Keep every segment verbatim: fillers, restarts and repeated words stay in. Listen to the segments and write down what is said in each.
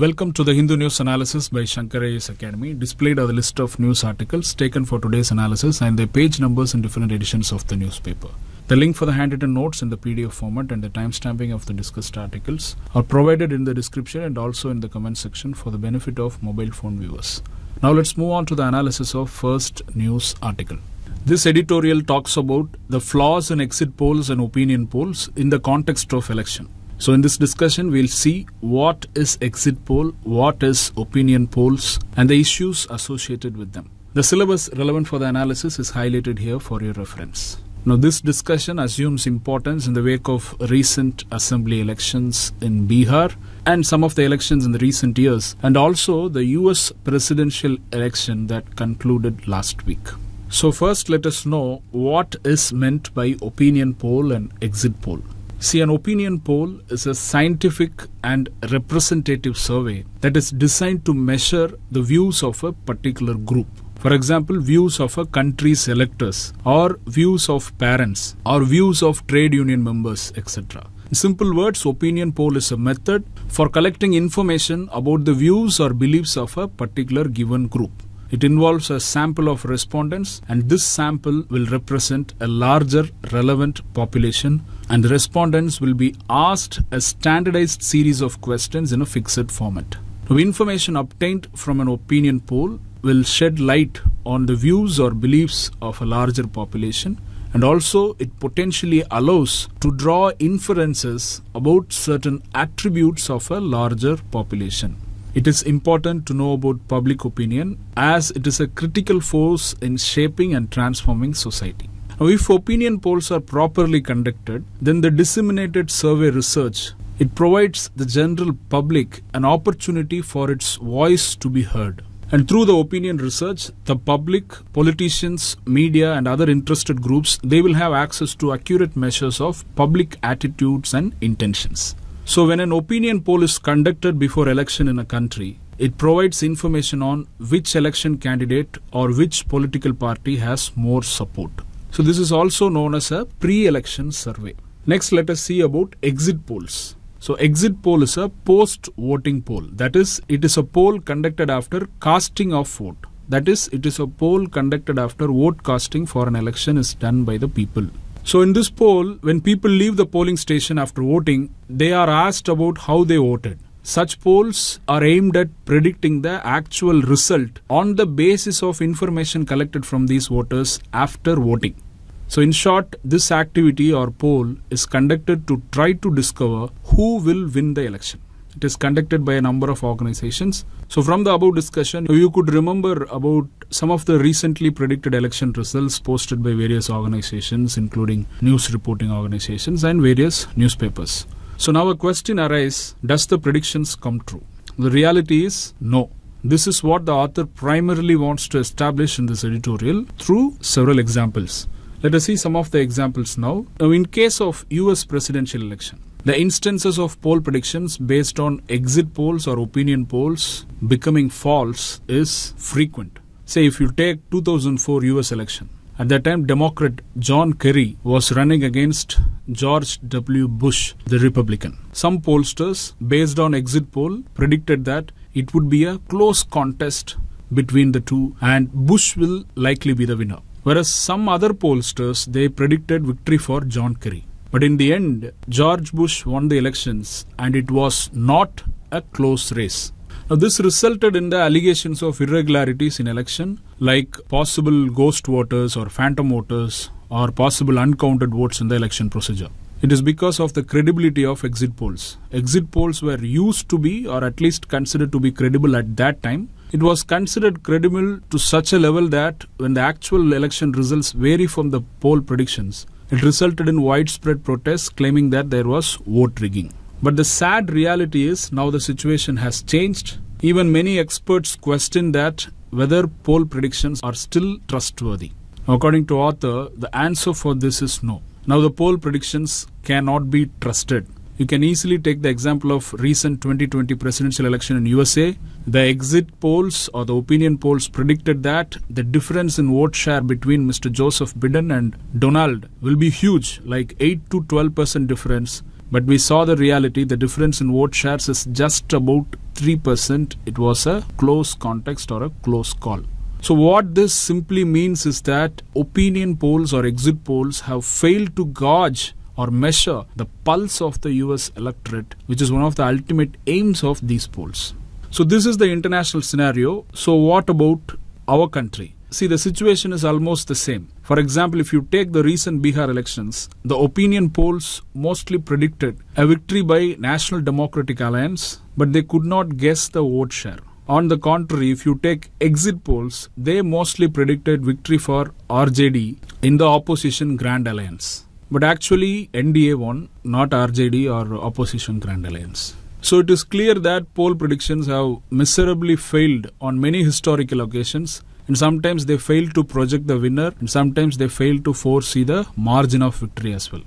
Welcome to the Hindu News Analysis by Shankar I A S Academy. Displayed are the list of news articles taken for today's analysis and their page numbers in different editions of the newspaper. The link for the handwritten notes in the P D F format and the timestamping of the discussed articles are provided in the description and also in the comment section for the benefit of mobile phone viewers. Now let's move on to the analysis of first news article. This editorial talks about the flaws in exit polls and opinion polls in the context of election. So in this discussion, we'll see what is exit poll, what is opinion polls, and the issues associated with them. The syllabus relevant for the analysis is highlighted here for your reference. Now, this discussion assumes importance in the wake of recent assembly elections in Bihar and some of the elections in the recent years, and also the U S presidential election that concluded last week. So first, let us know what is meant by opinion poll and exit poll. See, an opinion poll is a scientific and representative survey that is designed to measure the views of a particular group. For example, views of a country's electors, or views of parents, or views of trade union members, et cetera. In simple words, opinion poll is a method for collecting information about the views or beliefs of a particular given group. It involves a sample of respondents, and this sample will represent a larger relevant population, and the respondents will be asked a standardized series of questions in a fixed format. The information obtained from an opinion poll will shed light on the views or beliefs of a larger population, and also it potentially allows to draw inferences about certain attributes of a larger population. It is important to know about public opinion as it is a critical force in shaping and transforming society. Now, if opinion polls are properly conducted, then the disseminated survey research, it provides the general public an opportunity for its voice to be heard. And through the opinion research, the public, politicians, media and other interested groups, they will have access to accurate measures of public attitudes and intentions. So when an opinion poll is conducted before election in a country, it provides information on which election candidate or which political party has more support. So this is also known as a pre-election survey. Next, let us see about exit polls. So exit poll is a post-voting poll. That is, it is a poll conducted after casting of vote. That is, it is a poll conducted after vote casting for an election is done by the people. So in this poll, when people leave the polling station after voting, they are asked about how they voted. Such polls are aimed at predicting the actual result on the basis of information collected from these voters after voting. So in short, this activity or poll is conducted to try to discover who will win the election. It is conducted by a number of organizations. So from the above discussion, you could remember about some of the recently predicted election results posted by various organizations, including news reporting organizations and various newspapers. So now a question arises, does the predictions come true? The reality is no. This is what the author primarily wants to establish in this editorial through several examples. Let us see some of the examples now. Now, in case of U S presidential election, the instances of poll predictions based on exit polls or opinion polls becoming false is frequent. Say if you take two thousand four U S election, at that time Democrat John Kerry was running against George W. Bush, the Republican. Some pollsters based on exit poll predicted that it would be a close contest between the two and Bush will likely be the winner. Whereas some other pollsters, they predicted victory for John Kerry. But in the end, George Bush won the elections and it was not a close race. Now, this resulted in the allegations of irregularities in election, like possible ghost voters or phantom voters or possible uncounted votes in the election procedure. It is because of the credibility of exit polls. Exit polls were used to be, or at least considered to be, credible at that time. It was considered credible to such a level that when the actual election results vary from the poll predictions, it resulted in widespread protests claiming that there was vote rigging. But the sad reality is now the situation has changed. Even many experts question that whether poll predictions are still trustworthy. According to author, the answer for this is no. Now the poll predictions cannot be trusted. You can easily take the example of recent twenty twenty presidential election in U S A. The exit polls or the opinion polls predicted that the difference in vote share between Mister Joseph Biden and Donald will be huge, like eight to twelve percent difference, But we saw the reality, the difference in vote shares is just about three percent. It was a close contest or a close call. So what this simply means is that opinion polls or exit polls have failed to gauge or measure the pulse of the U S electorate, which is one of the ultimate aims of these polls. So this is the international scenario. So what about our country? See, the situation is almost the same. For example, if you take the recent Bihar elections, the opinion polls mostly predicted a victory by National Democratic Alliance, but they could not guess the vote share. On the contrary, if you take exit polls, they mostly predicted victory for R J D in the opposition Grand Alliance. But actually, N D A won, not R J D or opposition Grand Alliance. So it is clear that poll predictions have miserably failed on many historical occasions, and sometimes they fail to project the winner, and sometimes they fail to foresee the margin of victory as well.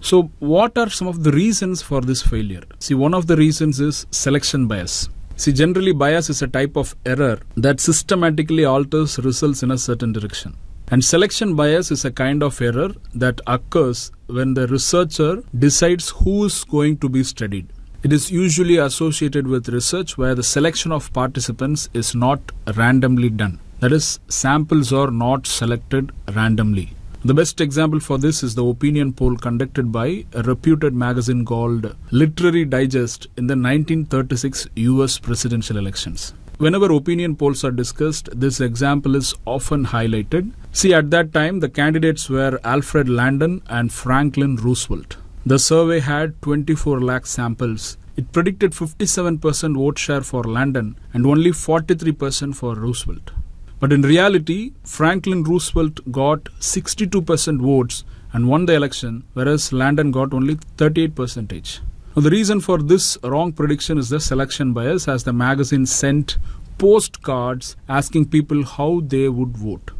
So what are some of the reasons for this failure? See, one of the reasons is selection bias. See, generally bias is a type of error that systematically alters results in a certain direction. And selection bias is a kind of error that occurs when the researcher decides who is going to be studied. It is usually associated with research where the selection of participants is not randomly done. That is, samples are not selected randomly. The best example for this is the opinion poll conducted by a reputed magazine called Literary Digest in the nineteen thirty-six U S presidential elections. Whenever opinion polls are discussed, this example is often highlighted. See, at that time, the candidates were Alfred Landon and Franklin Roosevelt. The survey had twenty-four lakh samples. It predicted fifty-seven percent vote share for Landon and only forty-three percent for Roosevelt. But in reality, Franklin Roosevelt got sixty-two percent votes and won the election, whereas Landon got only thirty-eight percent. Now, the reason for this wrong prediction is the selection bias, as the magazine sent postcards asking people how they would vote.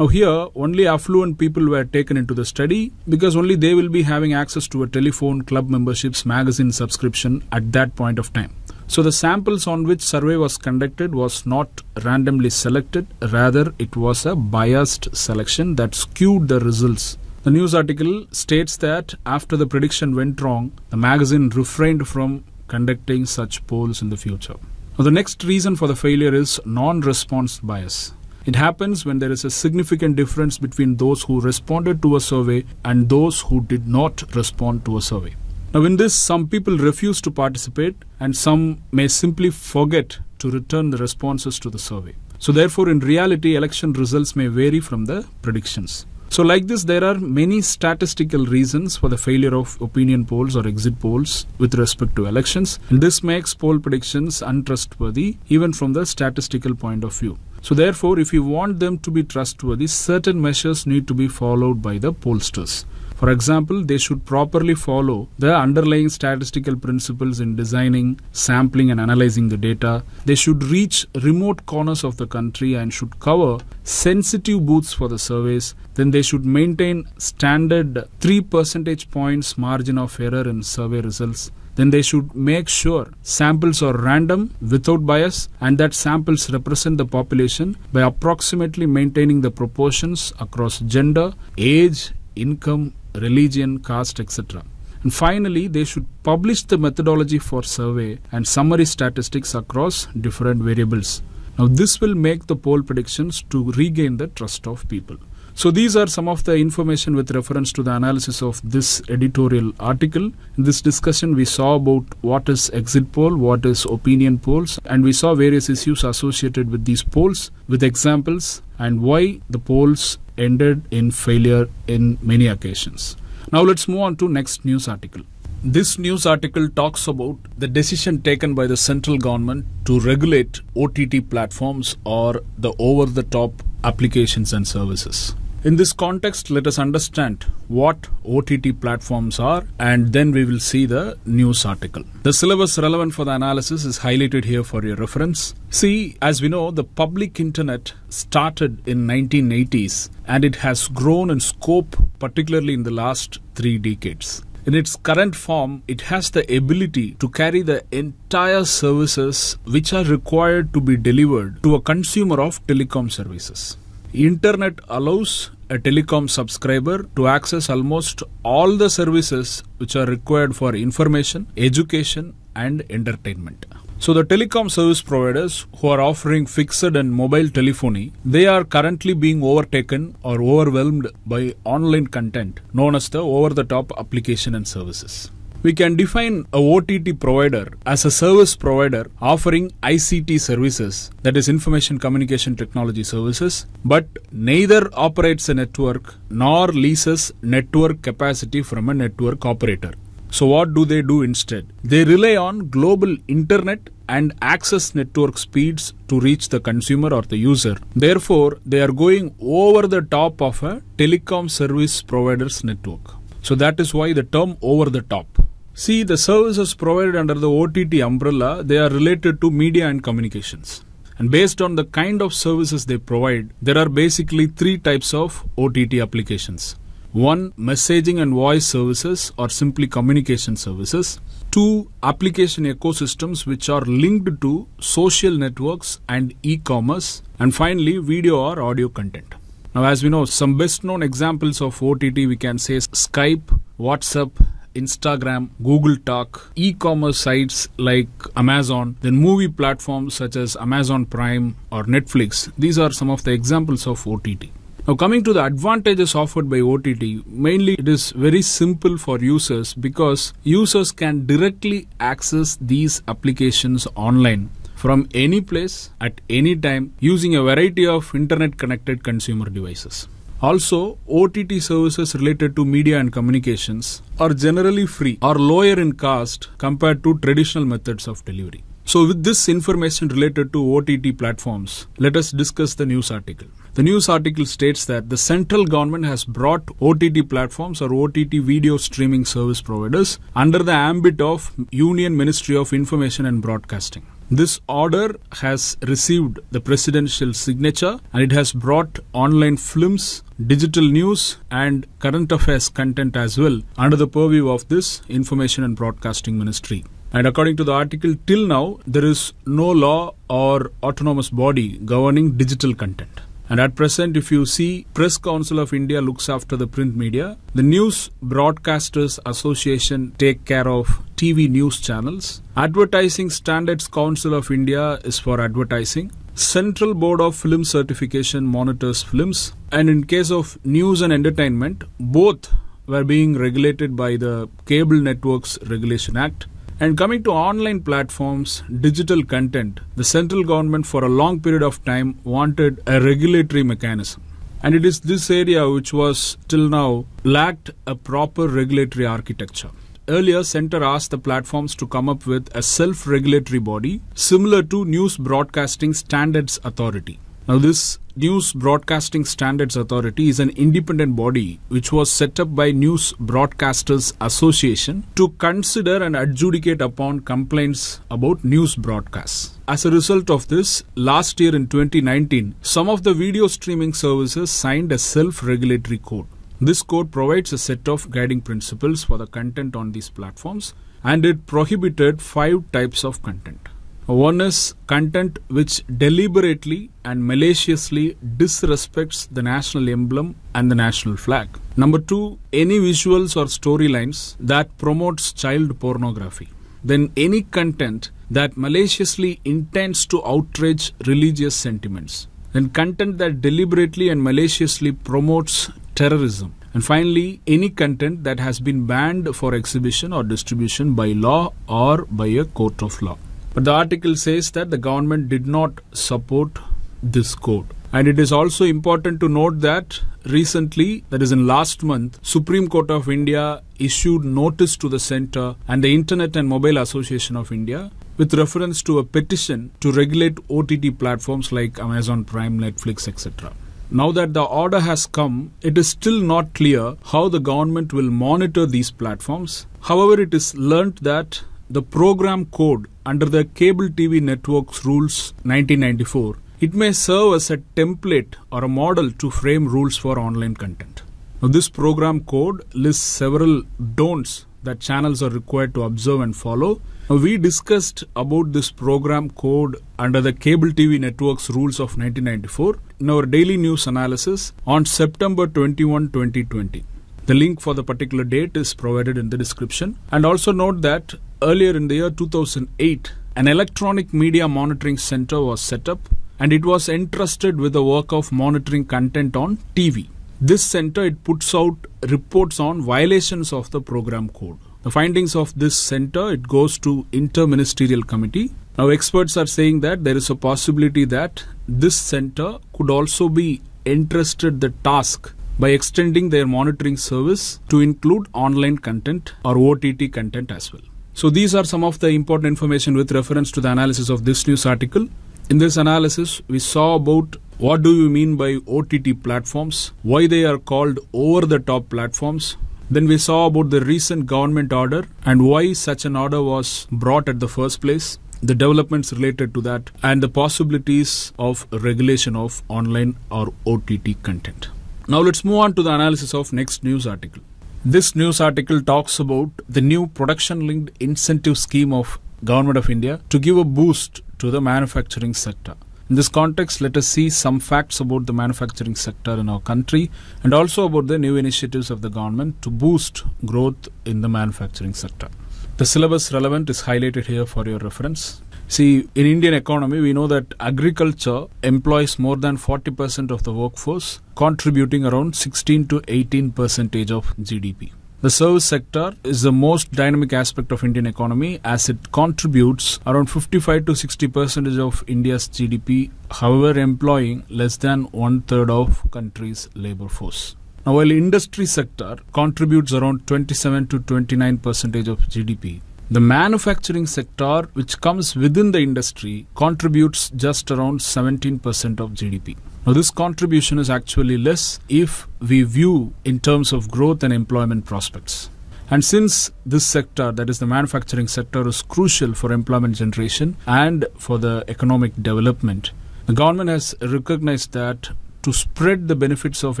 Now here, only affluent people were taken into the study because only they will be having access to a telephone, club memberships, magazine subscription at that point of time. So the samples on which survey was conducted was not randomly selected, rather it was a biased selection that skewed the results. The news article states that after the prediction went wrong, the magazine refrained from conducting such polls in the future. Now the next reason for the failure is non-response bias. It happens when there is a significant difference between those who responded to a survey and those who did not respond to a survey. Now in this, some people refuse to participate and some may simply forget to return the responses to the survey. So therefore, in reality, election results may vary from the predictions. So like this, there are many statistical reasons for the failure of opinion polls or exit polls with respect to elections. And this makes poll predictions untrustworthy even from the statistical point of view. So therefore, if you want them to be trustworthy, certain measures need to be followed by the pollsters. For example, they should properly follow the underlying statistical principles in designing, sampling and analyzing the data. They should reach remote corners of the country and should cover sensitive booths for the surveys. Then they should maintain standard three percentage points margin of error in survey results. Then they should make sure samples are random without bias and that samples represent the population by approximately maintaining the proportions across gender, age, income, religion, caste, et cetera. And finally, they should publish the methodology for survey and summary statistics across different variables. Now, this will make the poll predictions to regain the trust of people. So these are some of the information with reference to the analysis of this editorial article. In this discussion, we saw about what is exit poll, what is opinion polls, and we saw various issues associated with these polls with examples and why the polls ended in failure in many occasions. Now let's move on to next news article. This news article talks about the decision taken by the central government to regulate O T T platforms or the over-the-top applications and services. In this context, let us understand what O T T platforms are, and then we will see the news article. The syllabus relevant for the analysis is highlighted here for your reference. See, as we know, the public internet started in nineteen eighties, and it has grown in scope, particularly in the last three decades. In its current form, it has the ability to carry the entire services which are required to be delivered to a consumer of telecom services. Internet allows a telecom subscriber to access almost all the services which are required for information, education and entertainment. So the telecom service providers who are offering fixed and mobile telephony, they are currently being overtaken or overwhelmed by online content known as the over-the-top application and services. We can define a O T T provider as a service provider offering I C T services, that is information communication technology services, but neither operates a network nor leases network capacity from a network operator. So what do they do instead? They rely on global internet and access network speeds to reach the consumer or the user. Therefore, they are going over the top of a telecom service provider's network. So that is why the term over the top. See, the services provided under the O T T umbrella, they are related to media and communications. And based on the kind of services they provide, there are basically three types of O T T applications. One, messaging and voice services or simply communication services. Two, application ecosystems which are linked to social networks and e-commerce. And finally, video or audio content. Now, as we know, some best known examples of O T T, we can say Skype, WhatsApp, Instagram, Google Talk, e-commerce sites like Amazon, then movie platforms such as Amazon Prime or Netflix. These are some of the examples of O T T. Now, coming to the advantages offered by O T T, mainly it is very simple for users because users can directly access these applications online from any place at any time using a variety of internet connected consumer devices. Also, O T T services related to media and communications are generally free or lower in cost compared to traditional methods of delivery. So with this information related to O T T platforms, let us discuss the news article. The news article states that the central government has brought O T T platforms or O T T video streaming service providers under the ambit of Union Ministry of Information and Broadcasting. This order has received the presidential signature and it has brought online films, digital news and current affairs content as well under the purview of this Information and Broadcasting Ministry. And according to the article, till now, there is no law or autonomous body governing digital content. And at present, if you see, Press Council of India looks after the print media. The News Broadcasters Association take care of T V news channels. Advertising Standards Council of India is for advertising. Central Board of Film Certification monitors films. And in case of news and entertainment, both were being regulated by the Cable Networks Regulation Act. And coming to online platforms, digital content, the central government for a long period of time wanted a regulatory mechanism. And it is this area which was till now lacked a proper regulatory architecture. Earlier, Centre asked the platforms to come up with a self-regulatory body similar to News Broadcasting Standards Authority. Now this News Broadcasting Standards Authority is an independent body which was set up by News Broadcasters Association to consider and adjudicate upon complaints about news broadcasts. As a result of this, last year in twenty nineteen, some of the video streaming services signed a self-regulatory code. This code provides a set of guiding principles for the content on these platforms and it prohibited five types of content. One is content which deliberately and maliciously disrespects the national emblem and the national flag. Number two, any visuals or storylines that promotes child pornography. Then any content that maliciously intends to outrage religious sentiments. Then content that deliberately and maliciously promotes terrorism. And finally, any content that has been banned for exhibition or distribution by law or by a court of law. But the article says that the government did not support this code. And it is also important to note that recently, that is in last month, Supreme Court of India issued notice to the Centre and the Internet and Mobile Association of India with reference to a petition to regulate O T T platforms like Amazon Prime, Netflix, et cetera. Now that the order has come, it is still not clear how the government will monitor these platforms. However, it is learnt that the program code under the Cable T V Networks Rules nineteen ninety-four, it may serve as a template or a model to frame rules for online content. Now, this program code lists several don'ts that channels are required to observe and follow, We discussed about this program code under the Cable T V Networks Rules of nineteen ninety-four in our daily news analysis on September twenty-first, twenty twenty. The link for the particular date is provided in the description. And also note that earlier in the year two thousand eight, an electronic media monitoring center was set up and it was entrusted with the work of monitoring content on T V. This center, it puts out reports on violations of the program code. The findings of this center, it goes to Inter-Ministerial Committee. Now experts are saying that there is a possibility that this center could also be entrusted the task by extending their monitoring service to include online content or O T T content as well. So these are some of the important information with reference to the analysis of this news article. In this analysis, we saw about what do you mean by O T T platforms, why they are called over-the-top platforms. Then we saw about the recent government order and why such an order was brought at the first place, the developments related to that, and the possibilities of regulation of online or O T T content. Now let's move on to the analysis of next news article. This news article talks about the new production-linked incentive scheme of Government of India to give a boost to the manufacturing sector. In this context, let us see some facts about the manufacturing sector in our country and also about the new initiatives of the government to boost growth in the manufacturing sector. The syllabus relevant is highlighted here for your reference. See, in Indian economy, we know that agriculture employs more than forty percent of the workforce, contributing around sixteen to eighteen percentage of G D P. The service sector is the most dynamic aspect of Indian economy as it contributes around fifty-five to sixty percentage of India's G D P, however employing less than one third of country's labor force. Now while industry sector contributes around twenty-seven to twenty-nine percentage of G D P, the manufacturing sector, which comes within the industry, contributes just around seventeen percent of G D P. Now, this contribution is actually less if we view in terms of growth and employment prospects. And since this sector, that is the manufacturing sector, is crucial for employment generation and for the economic development, the government has recognized that to spread the benefits of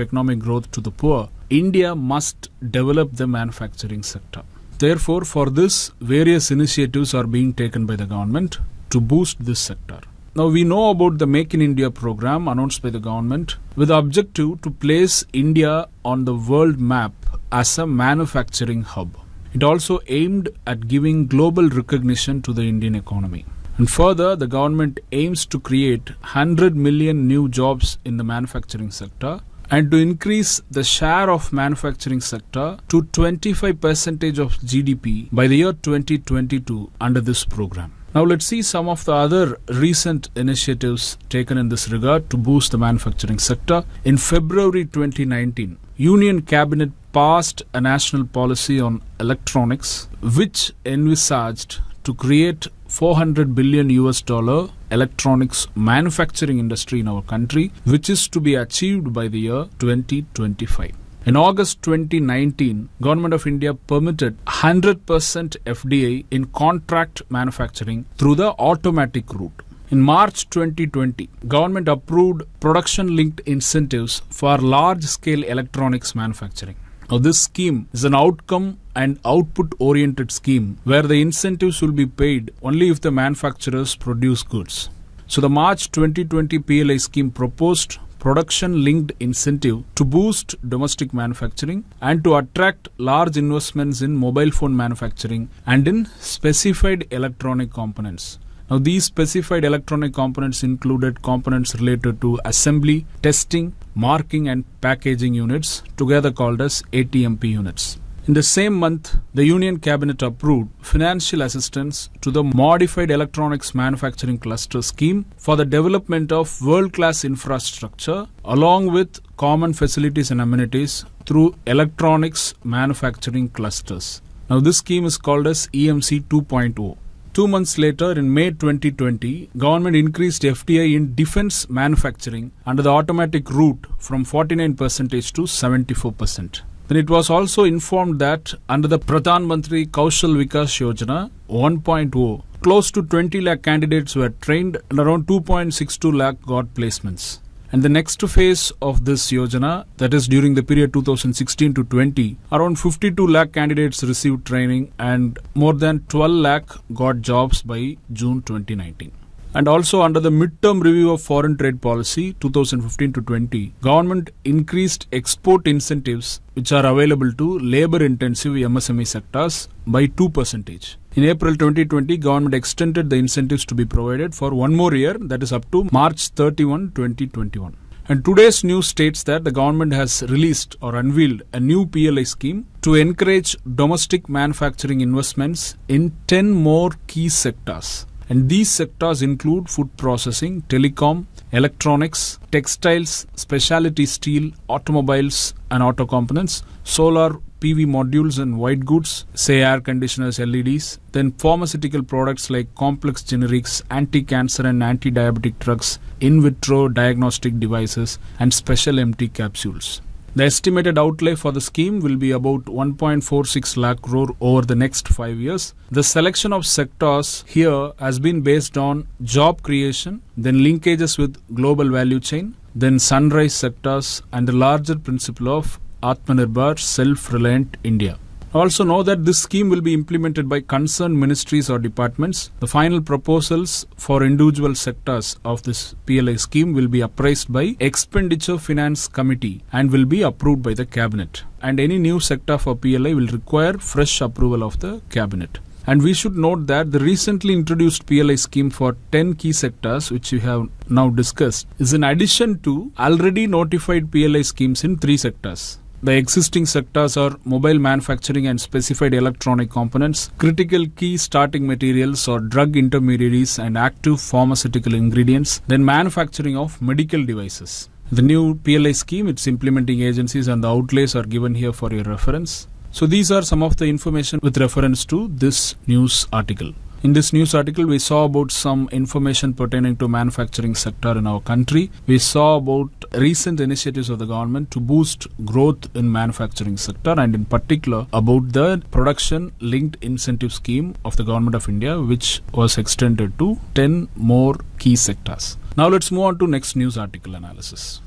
economic growth to the poor, India must develop the manufacturing sector. Therefore, for this, various initiatives are being taken by the government to boost this sector. Now, we know about the Make in India program announced by the government with the objective to place India on the world map as a manufacturing hub. It also aimed at giving global recognition to the Indian economy. And further, the government aims to create one hundred million new jobs in the manufacturing sector and to increase the share of manufacturing sector to twenty-five percent of G D P by the year twenty twenty-two under this program. Now let's see some of the other recent initiatives taken in this regard to boost the manufacturing sector. In February twenty nineteen, Union Cabinet passed a national policy on electronics which envisaged to create four hundred billion U S dollar electronics manufacturing industry in our country, which is to be achieved by the year twenty twenty-five. In August twenty nineteen, Government of India permitted one hundred percent F D I in contract manufacturing through the automatic route. In March twenty twenty, Government approved production-linked incentives for large-scale electronics manufacturing. Now, this scheme is an outcome and output-oriented scheme where the incentives will be paid only if the manufacturers produce goods. So, the March twenty twenty P L I scheme proposed production-linked incentive to boost domestic manufacturing and to attract large investments in mobile phone manufacturing and in specified electronic components. Now, these specified electronic components included components related to assembly, testing, marking and packaging units, together called as A T M P units. In the same month, the Union Cabinet approved financial assistance to the Modified Electronics Manufacturing Cluster Scheme for the development of world-class infrastructure along with common facilities and amenities through electronics manufacturing clusters. Now, this scheme is called as E M C two point oh. Two months later, in May twenty twenty, government increased F D I in defense manufacturing under the automatic route from forty-nine percent to seventy-four percent. Then it was also informed that under the Pradhan Mantri Kaushal Vikas Yojana one point oh, close to twenty lakh candidates were trained and around two point six two lakh got placements. and the next phase of this Yojana, that is during the period two thousand sixteen to twenty, around fifty-two lakh candidates received training and more than twelve lakh got jobs by June twenty nineteen. And also under the midterm review of foreign trade policy two thousand fifteen to twenty, government increased export incentives which are available to labor intensive M S M E sectors by two percent. In April twenty twenty, government extended the incentives to be provided for one more year, that is up to March thirty-first, twenty twenty-one. And today's news states that the government has released or unveiled a new P L I scheme to encourage domestic manufacturing investments in ten more key sectors. And these sectors include food processing, telecom, electronics, textiles, specialty steel, automobiles and auto components, solar, P V modules and white goods, say air conditioners, L E Ds, then pharmaceutical products like complex generics, anti-cancer and anti-diabetic drugs, in vitro diagnostic devices and special empty capsules. The estimated outlay for the scheme will be about one point four six lakh crore over the next five years. The selection of sectors here has been based on job creation, then linkages with global value chain, then sunrise sectors and the larger principle of Atmanirbhar, self-reliant India. Also know that this scheme will be implemented by concerned ministries or departments. The final proposals for individual sectors of this P L I scheme will be appraised by Expenditure Finance Committee and will be approved by the Cabinet. And any new sector for P L I will require fresh approval of the Cabinet. And we should note that the recently introduced P L I scheme for ten key sectors, which we have now discussed, is in addition to already notified P L I schemes in three sectors. The existing sectors are mobile manufacturing and specified electronic components, critical key starting materials or drug intermediaries and active pharmaceutical ingredients, then manufacturing of medical devices. The new P L I scheme, its implementing agencies and the outlays are given here for your reference. So these are some of the information with reference to this news article. In this news article, we saw about some information pertaining to manufacturing sector in our country. We saw about recent initiatives of the government to boost growth in manufacturing sector and in particular about the production linked incentive scheme of the government of India, which was extended to ten more key sectors. Now let's move on to next news article analysis.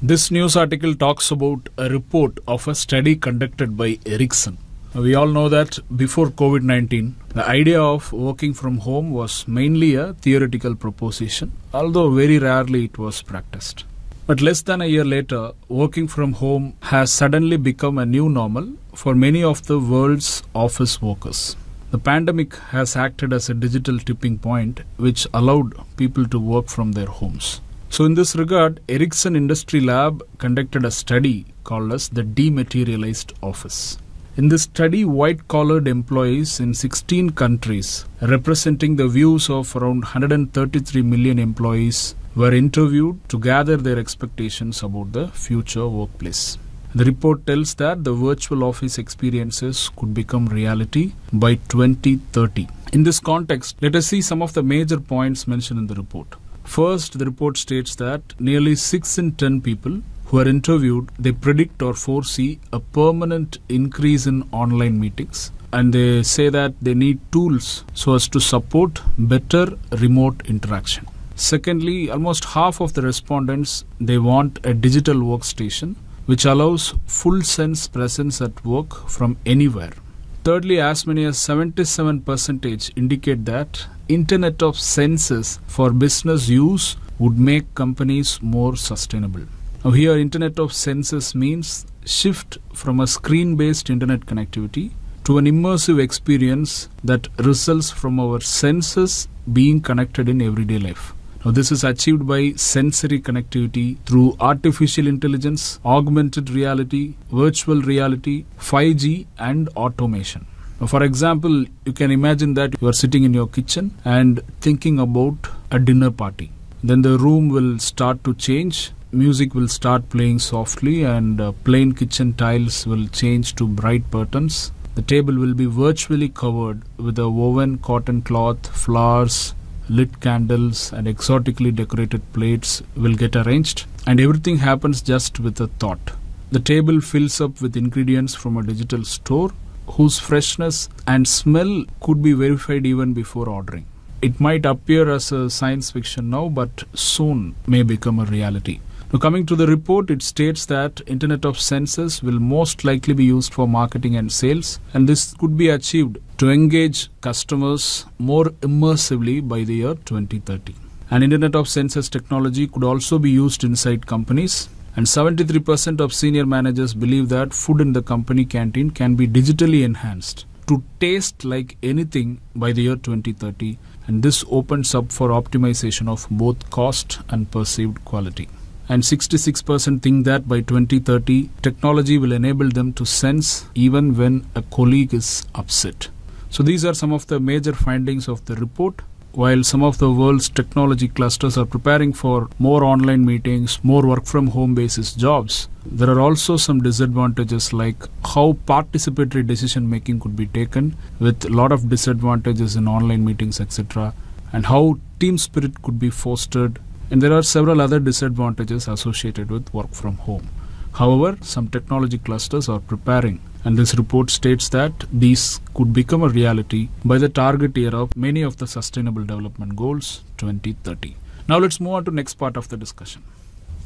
This news article talks about a report of a study conducted by Ericsson. We all know that before COVID nineteen, the idea of working from home was mainly a theoretical proposition, although very rarely it was practiced. But less than a year later, working from home has suddenly become a new normal for many of the world's office workers. The pandemic has acted as a digital tipping point, which allowed people to work from their homes. So in this regard, Ericsson Industry Lab conducted a study called as the Dematerialized Office. In this study, white-collared employees in sixteen countries representing the views of around one hundred thirty-three million employees were interviewed to gather their expectations about the future workplace. The report tells that the virtual office experiences could become reality by twenty thirty. In this context, let us see some of the major points mentioned in the report. First, the report states that nearly six in ten people who are interviewed, they predict or foresee a permanent increase in online meetings, and they say that they need tools so as to support better remote interaction. Secondly, almost half of the respondents, they want a digital workstation which allows full sense presence at work from anywhere. Thirdly, as many as seventy-seven percent indicate that Internet of Senses for business use would make companies more sustainable. Now here, Internet of Senses means shift from a screen-based internet connectivity to an immersive experience that results from our senses being connected in everyday life. Now this is achieved by sensory connectivity through artificial intelligence, augmented reality, virtual reality, five G and automation. Now, for example, you can imagine that you are sitting in your kitchen and thinking about a dinner party. Then the room will start to change. Music will start playing softly and uh, plain kitchen tiles will change to bright patterns. The table will be virtually covered with a woven cotton cloth, flowers, lit candles and exotically decorated plates will get arranged, and everything happens just with a thought. The table fills up with ingredients from a digital store whose freshness and smell could be verified even before ordering. It might appear as a science fiction now, but soon may become a reality. Now, coming to the report, it states that Internet of Senses will most likely be used for marketing and sales, and this could be achieved to engage customers more immersively by the year twenty thirty. And Internet of Senses technology could also be used inside companies. And seventy-three percent of senior managers believe that food in the company canteen can be digitally enhanced to taste like anything by the year twenty thirty. And this opens up for optimization of both cost and perceived quality. And sixty-six percent think that by twenty thirty, technology will enable them to sense even when a colleague is upset. So these are some of the major findings of the report. While some of the world's technology clusters are preparing for more online meetings, more work-from-home basis jobs, there are also some disadvantages like how participatory decision-making could be taken, with a lot of disadvantages in online meetings, et cetera, and how team spirit could be fostered. And there are several other disadvantages associated with work-from-home. However, some technology clusters are preparing. And this report states that these could become a reality by the target year of many of the Sustainable Development Goals twenty thirty. Now let's move on to the next part of the discussion.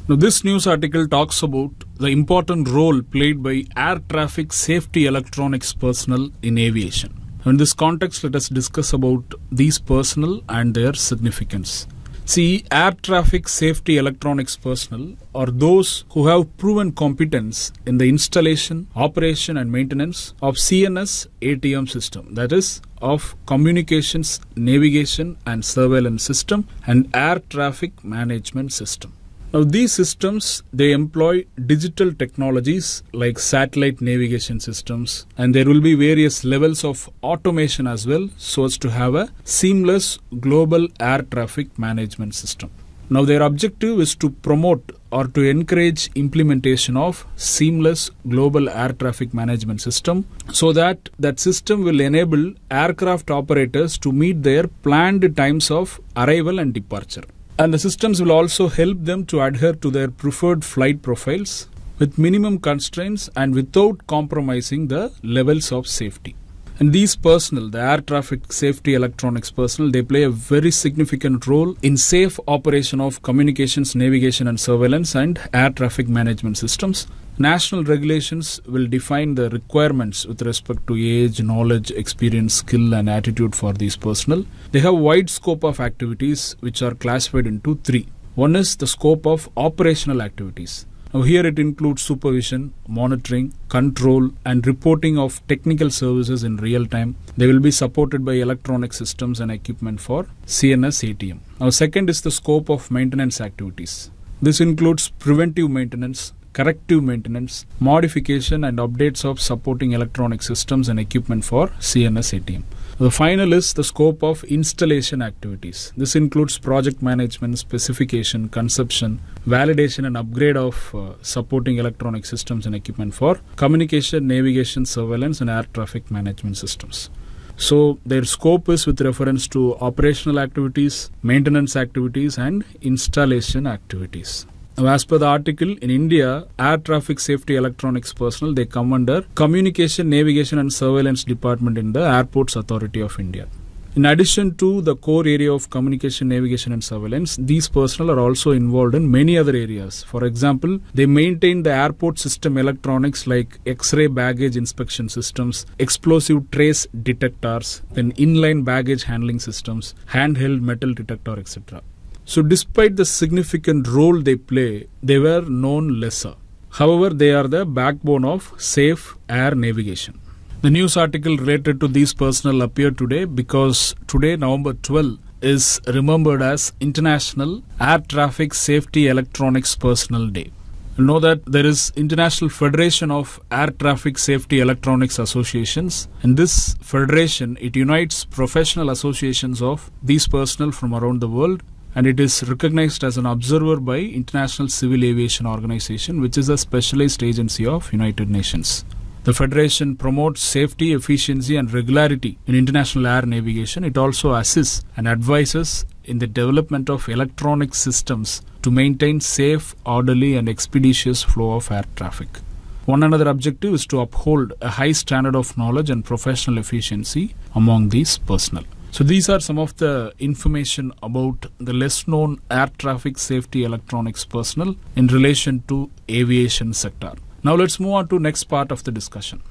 Now this news article talks about the important role played by air traffic safety electronics personnel in aviation. In this context, let us discuss about these personnel and their significance. See, air traffic safety electronics personnel are those who have proven competence in the installation, operation and maintenance of C N S A T M system, that is of communications, navigation and surveillance system and air traffic management system. Now these systems, they employ digital technologies like satellite navigation systems, and there will be various levels of automation as well, so as to have a seamless global air traffic management system. Now their objective is to promote or to encourage implementation of seamless global air traffic management system, so that that system will enable aircraft operators to meet their planned times of arrival and departure. And the systems will also help them to adhere to their preferred flight profiles with minimum constraints and without compromising the levels of safety. And these personnel, the air traffic safety electronics personnel, they play a very significant role in safe operation of communications, navigation and surveillance and air traffic management systems. National regulations will define the requirements with respect to age, knowledge, experience, skill and attitude for these personnel. They have a wide scope of activities which are classified into three. One is the scope of operational activities. Now here it includes supervision, monitoring, control and reporting of technical services in real time. They will be supported by electronic systems and equipment for C N S A T M. Now second is the scope of maintenance activities. This includes preventive maintenance, corrective maintenance, modification and updates of supporting electronic systems and equipment for C N S A T M. The final is the scope of installation activities. This includes project management, specification, conception, validation and upgrade of uh, supporting electronic systems and equipment for communication, navigation, surveillance and air traffic management systems. So their scope is with reference to operational activities, maintenance activities and installation activities. Now, as per the article, in India, air traffic safety electronics personnel, they come under Communication, Navigation and Surveillance Department in the Airports Authority of India. In addition to the core area of communication, navigation and surveillance, these personnel are also involved in many other areas. For example, they maintain the airport system electronics like X-ray baggage inspection systems, explosive trace detectors, then inline baggage handling systems, handheld metal detector, et cetera. So despite the significant role they play, they were known lesser. However, they are the backbone of safe air navigation. The news article related to these personnel appeared today because today, November twelfth, is remembered as International Air Traffic Safety Electronics Personnel Day. You know that there is International Federation of Air Traffic Safety Electronics Associations, and this federation, it unites professional associations of these personnel from around the world. And it is recognized as an observer by International Civil Aviation Organization, which is a specialized agency of United Nations. The Federation promotes safety, efficiency and regularity in international air navigation. It also assists and advises in the development of electronic systems to maintain safe, orderly and expeditious flow of air traffic. One another objective is to uphold a high standard of knowledge and professional efficiency among these personnel. So these are some of the information about the less known air traffic safety electronics personnel in relation to aviation sector. Now let's move on to next part of the discussion.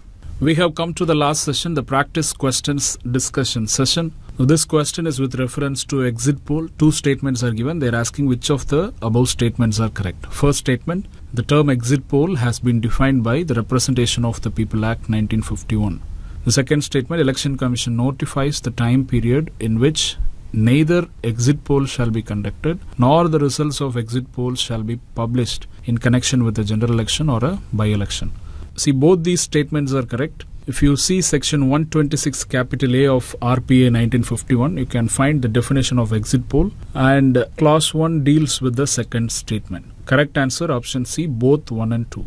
We have come to the last session, the practice questions discussion session. Now this question is with reference to exit poll. Two statements are given. They are asking which of the above statements are correct. First statement, the term exit poll has been defined by the Representation of the People Act nineteen fifty-one. The second statement, Election Commission notifies the time period in which neither exit poll shall be conducted nor the results of exit polls shall be published in connection with a general election or a by-election. See, both these statements are correct. If you see section one twenty-six capital A of R P A nineteen fifty-one, you can find the definition of exit poll, and clause one deals with the second statement. Correct answer option C, both one and two.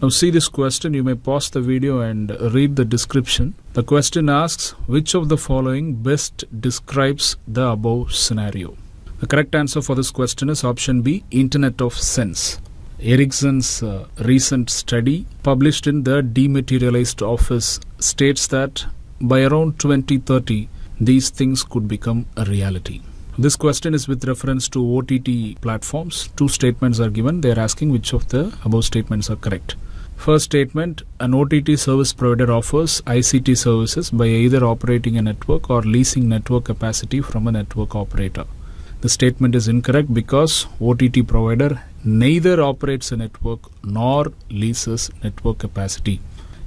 Now see this question, you may pause the video and read the description. The question asks, which of the following best describes the above scenario? The correct answer for this question is option B, Internet of Sense. Ericsson's uh, recent study published in the Dematerialized Office states that by around twenty thirty, these things could become a reality. This question is with reference to O T T platforms. Two statements are given. They are asking which of the above statements are correct. First statement, an O T T service provider offers I C T services by either operating a network or leasing network capacity from a network operator. The statement is incorrect because O T T provider neither operates a network nor leases network capacity.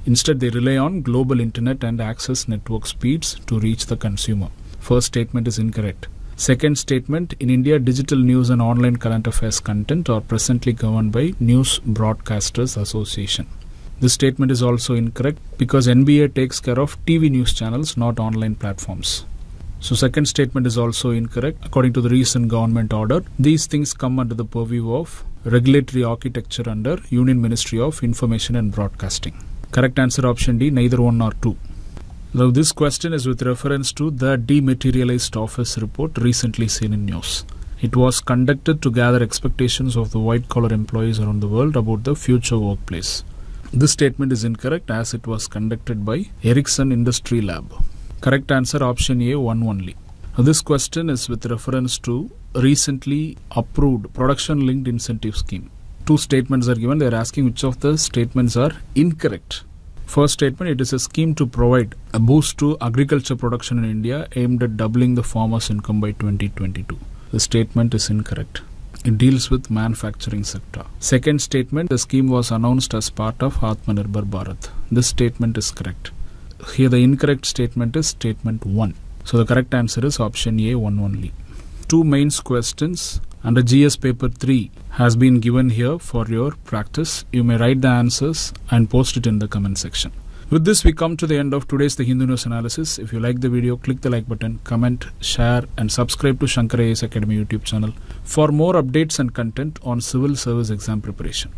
Instead, they rely on global internet and access network speeds to reach the consumer. First statement is incorrect. Second statement, in India, digital news and online current affairs content are presently governed by News Broadcasters Association. This statement is also incorrect because N B A takes care of T V news channels, not online platforms. So second statement is also incorrect. According to the recent government order, these things come under the purview of regulatory architecture under Union Ministry of Information and Broadcasting. Correct answer option D, neither one nor two. Now this question is with reference to the Dematerialized Office report recently seen in news. It was conducted to gather expectations of the white-collar employees around the world about the future workplace. This statement is incorrect as it was conducted by Ericsson Industry Lab. Correct answer option A, one only. Now, this question is with reference to recently approved production linked incentive scheme. Two statements are given. They are asking which of the statements are incorrect. First statement, it is a scheme to provide a boost to agriculture production in India aimed at doubling the farmers' income by twenty twenty-two. The statement is incorrect. It deals with manufacturing sector. Second statement, the scheme was announced as part of Atmanirbhar Bharat. This statement is correct. Here the incorrect statement is statement one. So the correct answer is option A, one only. Two mains questions under G S paper three has been given here for your practice. You may write the answers and post it in the comment section. With this, we come to the end of today's The Hindu News Analysis. If you like the video, click the like button, comment, share and subscribe to Shankar I A S Academy YouTube channel for more updates and content on civil service exam preparation.